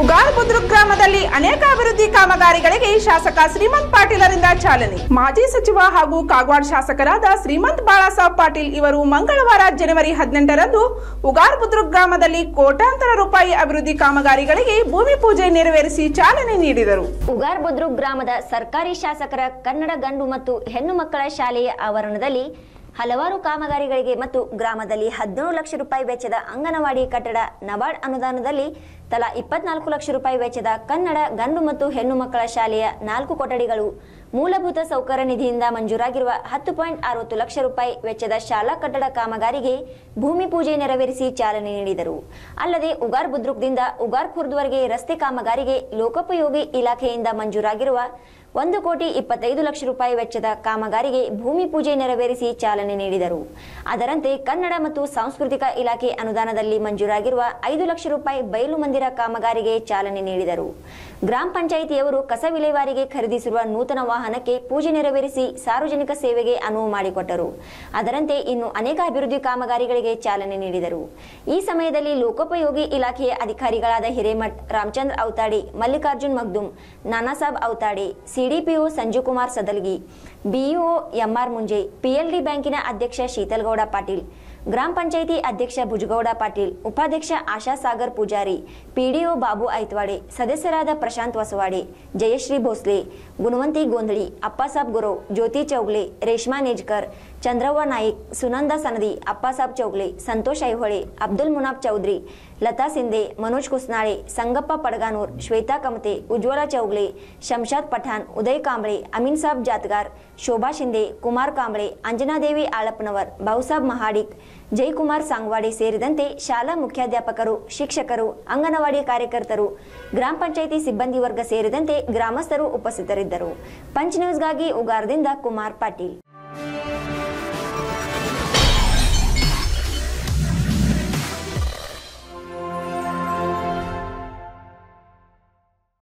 ಉಗಾರ್ ಬುದ್ರುಕ್ ಗ್ರಾಮದಲ್ಲಿ ಅನೇಕ ಅಭಿವೃದ್ಧಿ ಕಾಮಗಾರಿಗಳಿಗೆ ಶಾಸಕ ಶ್ರೀಮಂತ್ ಪಾಟೀಲರಿಂದ ಚಾಲನೆ. ಮಾಜಿ ಸಚಿವ ಹಾಗೂ ಕಾಗವಾಡ ಶಾಸಕರಾದ ಶ್ರೀಮಂತ್ ಬಾಳಾ ಸಾಬ್ ಪಾಟೀಲ್ ಇವರು ಮಂಗಳವಾರ ಜನವರಿ 18ರಂದು ಉಗಾರ್ ಬುದ್ರುಕ್ ಗ್ರಾಮದಲ್ಲಿ ಕೋಟಾಂತರ ರೂಪಾಯಿ ಅಭಿವೃದ್ಧಿ ಕಾಮಗಾರಿಗಳಿಗೆ ಭೂಮಿ ಪೂಜೆ ನೆರವೇರಿಸಿ ಚಾಲನೆ ನೀಡಿದರು. ಉಗಾರ್ ಬುದ್ರುಕ್ ಗ್ರಾಮದ ಸರ್ಕಾರಿ ಶಾಸಕರ ಕನ್ನಡ ಗಂಡು ಮತ್ತು ಹೆಣ್ಣು ಮಕ್ಕಳ ಶಾಲೆಯ ಆವರಣದಲ್ಲಿ ಹಲವಾರು ಕಾಮಗಾರಿಗಳಿಗೆ ಮತ್ತು ಗ್ರಾಮದಲ್ಲಿ 17 ಲಕ್ಷ ರೂಪಾಯಿ ವೆಚ್ಚದ ಅಂಗನವಾಡಿ ಕಟ್ಟಡ ನಬಾರ್ಡ್ ಅನುದಾನದಲ್ಲಿ ತಲಾ 24 ಲಕ್ಷ ರೂಪಾಯಿ ವೆಚ್ಚದ ಕನ್ನಡ ಗಂಡು ಮತ್ತು ಹೆಣ್ಣು ಮಕ್ಕಳ ಶಾಲೆಯ 4 ಕೊಠಡಿಗಳು ಮೂಲಭೂತ ಸೌಕರ್ಯ ನಿಧಿಯಿಂದ ಮಂಜೂರಾಗಿರುವ 10.60 ಲಕ್ಷ ರೂಪಾಯಿ ವೆಚ್ಚದ ಶಾಲಾ ಕಟ್ಟಡ ಕಾಮಗಾರಿಗೆ ಭೂಮಿ ಪೂಜೆ ನೆರವೇರಿಸಿ ಚಾಲನೆ ನೀಡಿದರು. ಅಲ್ಲದೆ ಉಗಾರ್ ಬುದ್ರುಕ್ದಿಂದ ಉಗಾರ್ ಖುರ್ದ್ವರ್ಗೆ ರಸ್ತೆ ಕಾಮಗಾರಿಗೆ ಲೋಕೋಪಯೋಗಿ ಇಲಾಖೆಯಿಂದ ಮಂಜೂರಾಗಿರುವ 1,25 ಲಕ್ಷ ರೂಪಾಯಿ ವೆಚ್ಚದ ಕಾಮಗಾರಿಗೆ ಭೂಮಿ ಪೂಜೆ ನೆರವೇರಿಸಿ ಚಾಲನೆ ನೀಡಿದರು. ಅದರಂತೆ ಕನ್ನಡ ಮತ್ತು ಸಾಂಸ್ಕೃತಿಕ ಇಲಾಖೆ ಅನುದಾನದಲ್ಲಿ ಮಂಜೂರಾಗಿರುವ 5 ಲಕ್ಷ ರೂಪಾಯಿ ಬಯಲು ಮಂದಿರ ಕಾಮಗಾರಿಗೆ ಚಾಲನೆ ನೀಡಿದರು. ಗ್ರಾಮ ಪಂಚಾಯಿತಿಯವರು ಕಸ ವಿಲೇವಾರಿಗೆ ಖರೀದಿಸಿರುವ ನೂತನ ವಾಹನಕ್ಕೆ ಪೂಜೆ ನೆರವೇರಿಸಿ ಸಾರ್ವಜನಿಕ ಸೇವೆಗೆ ಅನುವು ಮಾಡಿಕೊಟ್ಟರು. ಅದರಂತೆ ಇನ್ನು ಅನೇಕ ಅಭಿವೃದ್ಧಿ ಕಾಮಗಾರಿಗಳಿಗೆ ಚಾಲನೆ ನೀಡಿದರು. ಈ ಸಮಯದಲ್ಲಿ ಲೋಕೋಪಯೋಗಿ ಇಲಾಖೆಯ ಅಧಿಕಾರಿಗಳಾದ Hiremath Ramachandra Avatadi, Mallikarjun Magdum, Nanasab Avatadi, CDPO Sanjukumar Sadalgi, BEO M R Munje, PLD ಬ್ಯಾಂಕಿನ ಅಧ್ಯಕ್ಷ ಶೀತಲಗೌಡ ಪಾಟೀಲ್, ಗ್ರಾಮ ಪಂಚಾಯಿತಿ ಅಧ್ಯಕ್ಷ ಭುಜಗೌಡ ಪಾಟೀಲ್, ಉಪಾಧ್ಯಕ್ಷ ಆಶಾ ಸಾಗರ್ ಪೂಜಾರಿ, ಪಿಡಿಒ ಬಾಬು ಐತ್ವಾಡೆ, ಸದಸ್ಯರಾದ ಪ್ರಶಾಂತ್ ವಸವಾಡೆ, ಜಯಶ್ರೀ ಭೋಸ್ಲೆ, ಗುಣವಂತಿ ಗೋಂಧಳಿ, ಅಪ್ಪ ಸಾಬ್ ಗುರೋ, ಜ್ಯೋತಿ ಚೌಗ್ಲೆ, ರೇಷ್ಮಾ ನೇಜ್ಕರ್, ಚಂದ್ರವ್ವ ನಾಯಕ್, ಸುನಂದ ಸನದಿ, ಅಪ್ಪ ಸಾಬ್ ಚೌಗ್ಲೆ, ಸಂತೋಷ್ ಐಹೊಳೆ, ಅಬ್ದುಲ್ ಮುನಾಬ್ ಚೌಧರಿ, ಲತಾ ಸಿಂಧೆ, ಮನೋಜ್ ಕುಸ್ನಾಳೆ, ಸಂಗಪ್ಪ ಪಡ್ಗಾನೂರ್, ಶ್ವೇತಾ ಕಮತೆ, ಉಜ್ವಲ ಚೌಗ್ಲೆ, ಶಂಷಾದ್ ಪಠಾನ್, ಉದಯ್ ಕಾಂಬ್ಳೆ, ಅಮೀನ್ ಸಾಹಬ್ ಜಾತ್ಗಾರ್, ಶೋಭಾ ಶಿಂದೆ, ಕುಮಾರ್ ಕಾಂಬ್ಳೆ, ಅಂಜನಾದೇವಿ ಆಳಪ್ಪನವರ್, ಬಾವುಸಾಬ್ ಮಹಾಡಿಕ್, ಜಯಕುಮಾರ್ ಸಾಂಗ್ವಾಡಿ ಸೇರಿದಂತೆ ಶಾಲಾ ಮುಖ್ಯಾಧ್ಯಾಪಕರು, ಶಿಕ್ಷಕರು, ಅಂಗನವಾಡಿ ಕಾರ್ಯಕರ್ತರು, ಗ್ರಾಮ ಪಂಚಾಯಿತಿ ಸಿಬ್ಬಂದಿ ವರ್ಗ ಸೇರಿದಂತೆ ಗ್ರಾಮಸ್ಥರು ಉಪಸ್ಥಿತರಿದ್ದರು. ಪಂಚ್ ನ್ಯೂಸ್ಗಾಗಿ ಉಗಾರದಿಂದ ಕುಮಾರ್ ಪಾಟೀಲ್.